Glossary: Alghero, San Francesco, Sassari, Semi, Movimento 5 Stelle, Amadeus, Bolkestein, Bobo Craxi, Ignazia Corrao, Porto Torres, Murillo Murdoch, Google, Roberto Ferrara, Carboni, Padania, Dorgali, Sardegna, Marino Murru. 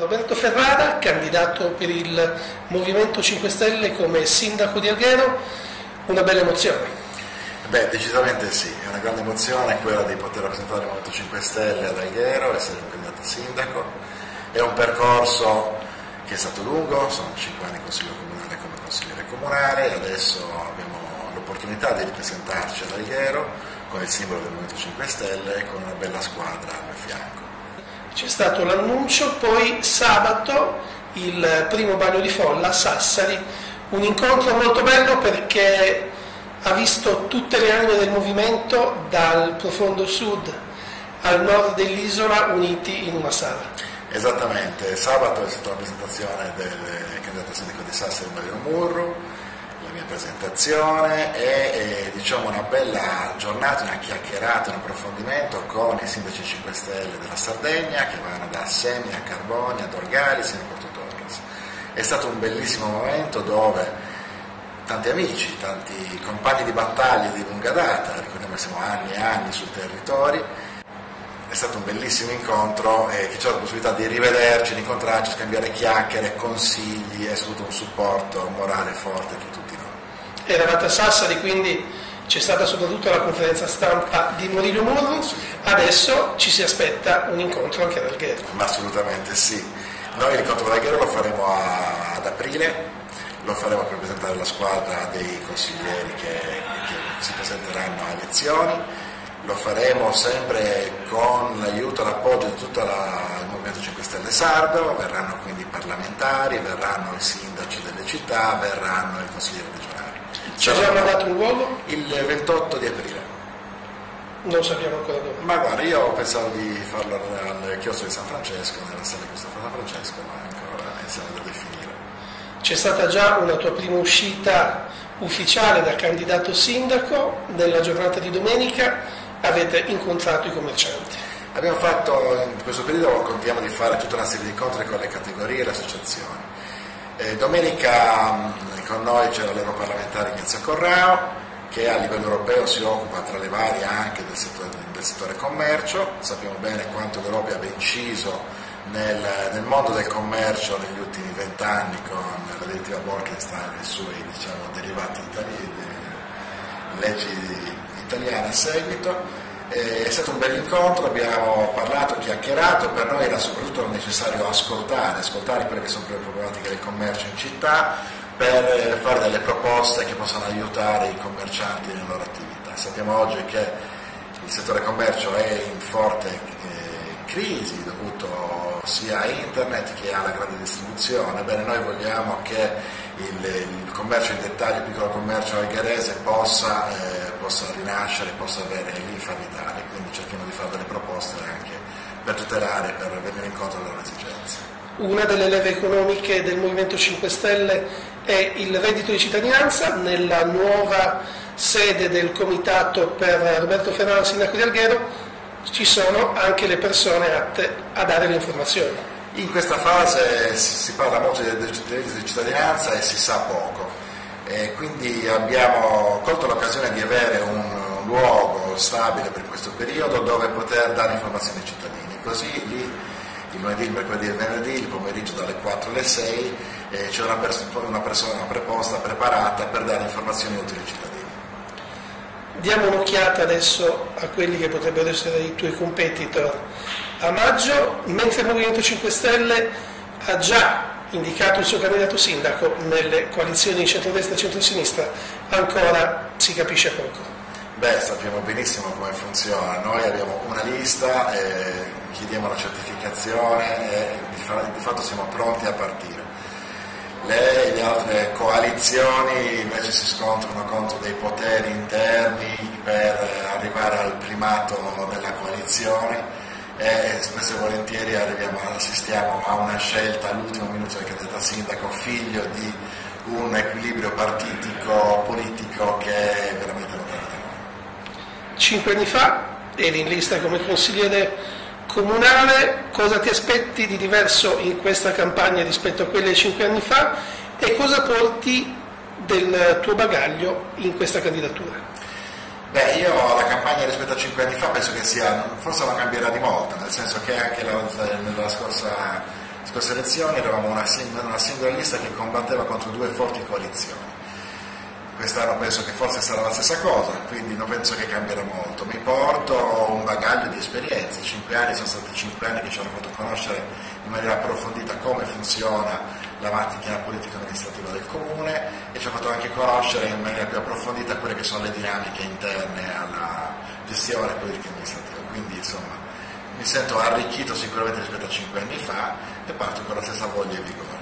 Roberto Ferrara, candidato per il Movimento 5 Stelle come sindaco di Alghero, una bella emozione. Beh, decisamente sì, è una grande emozione quella di poter rappresentare il Movimento 5 Stelle ad Alghero, essere un candidato sindaco. È un percorso che è stato lungo, sono 5 anni in Consiglio Comunale come consigliere comunale e adesso abbiamo l'opportunità di ripresentarci ad Alghero con il simbolo del Movimento 5 Stelle e con una bella squadra a fianco. C'è stato l'annuncio, poi sabato il primo bagno di folla a Sassari, un incontro molto bello perché ha visto tutte le anime del movimento dal profondo sud al nord dell'isola uniti in una sala. Esattamente, sabato è stata la presentazione del candidato sindaco di Sassari Marino Murru, la mia presentazione e diciamo una bella giornata, una chiacchierata, un approfondimento con i sindaci 5 Stelle della Sardegna che vanno da Semi a Carboni a Dorgali, Semi a Porto Torres. È stato un bellissimo momento dove tanti amici, tanti compagni di battaglia di lunga data, ricordiamo che siamo anni e anni sul territorio, è stato un bellissimo incontro che ci ha dato la possibilità di rivederci, di incontrarci, scambiare chiacchiere, consigli, è stato un supporto morale forte per tutti noi. Eravate a Sassari, quindi c'è stata soprattutto la conferenza stampa di Murillo Murdoch, adesso ci si aspetta un incontro anche ad Alghero. Ma assolutamente sì, noi l'incontro ad Alghero lo faremo ad aprile. Lo faremo per presentare la squadra dei consiglieri che si presenteranno a elezioni, lo faremo sempre con l'aiuto e l'appoggio di tutto il Movimento 5 Stelle Sardo, verranno quindi i parlamentari, verranno i sindaci delle città, verranno i consiglieri regionali. Ci abbiamo dato un luogo? Il 28 di aprile. Non sappiamo ancora dove. Ma guarda, io pensavo di farlo al chiostro di San Francesco, nella sala di San Francesco, ma ancora siamo da definire. C'è stata già una tua prima uscita ufficiale da candidato sindaco, nella giornata di domenica avete incontrato i commercianti. Abbiamo fatto, in questo periodo continuiamo di fare tutta una serie di incontri con le categorie e le associazioni. Domenica con noi c'era l'europarlamentare Ignazia Corrao, che a livello europeo si occupa tra le varie anche del settore commercio. Sappiamo bene quanto l'Europa abbia inciso nel mondo del commercio negli ultimi 20 anni con la direttiva Bolkestein e i suoi derivati italiani, leggi italiane a seguito. È stato un bel incontro, abbiamo parlato, chiacchierato, per noi era soprattutto necessario ascoltare quelle che sono le problematiche del commercio in città per fare delle proposte che possano aiutare i commercianti nella loro attività. Sappiamo oggi che il settore commercio è in forte crisi dovuto sia a internet che alla grande distribuzione. Bene, noi vogliamo che il commercio in dettaglio, il piccolo commercio algherese possa rinascere, possa avere linfa vitale, quindi cerchiamo di fare delle proposte anche per tutelare, per venire incontro alle loro esigenze. Una delle leve economiche del Movimento 5 Stelle è il reddito di cittadinanza. Nella nuova sede del comitato per Roberto Ferrara, sindaco di Alghero, ci sono anche le persone atte a dare le informazioni. In questa fase si parla molto del reddito di cittadinanza e si sa poco, e quindi abbiamo colto l'occasione di avere un luogo stabile per questo periodo dove poter dare informazioni ai cittadini, così lì il lunedì, il mercoledì e il venerdì, il pomeriggio dalle 4 alle 6 c'è una proposta preparata per dare informazioni utili ai cittadini. Diamo un'occhiata adesso a quelli che potrebbero essere i tuoi competitor a maggio. Mentre il Movimento 5 Stelle ha già indicato il suo candidato sindaco, nelle coalizioni centrodestra e centrosinistra ancora si capisce poco. Beh, sappiamo benissimo come funziona, noi abbiamo una lista, chiediamo la certificazione e di fatto siamo pronti a partire. Le altre coalizioni invece si scontrano contro dei poteri interni per arrivare al primato della coalizione e spesso e volentieri assistiamo a una scelta all'ultimo minuto del candidato sindaco, figlio di un equilibrio partitico politico che è veramente lontano da noi. 5 anni fa eri in lista come consigliere comunale, cosa ti aspetti di diverso in questa campagna rispetto a quelle di 5 anni fa e cosa porti del tuo bagaglio in questa candidatura? Beh, io la campagna rispetto a 5 anni fa penso che forse non cambierà di molto, nel senso che anche nella scorsa scorse elezioni eravamo una singola lista che combatteva contro due forti coalizioni. Quest'anno penso che forse sarà la stessa cosa, quindi non penso che cambierà molto. Mi porto un bagaglio di esperienze, 5 anni sono stati 5 anni che ci hanno fatto conoscere in maniera approfondita come funziona la macchina politica amministrativa del comune e ci ha fatto anche conoscere in maniera più approfondita quelle che sono le dinamiche interne alla gestione politica amministrativa. Quindi insomma mi sento arricchito sicuramente rispetto a 5 anni fa e parto con la stessa voglia e vigore.